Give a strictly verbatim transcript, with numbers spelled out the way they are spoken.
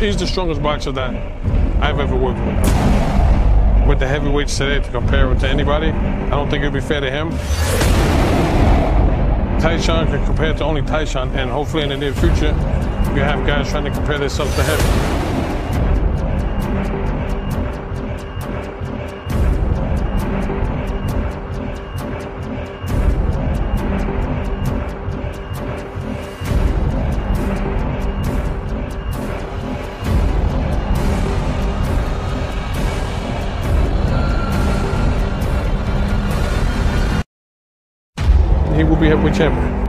He's the strongest boxer that I've ever worked with. With the heavyweights today, to compare it to anybody, I don't think it would be fair to him. Taishan can compare to only Taishan, and hopefully in the near future, we have guys trying to compare themselves to him. He will be heavyweight champion.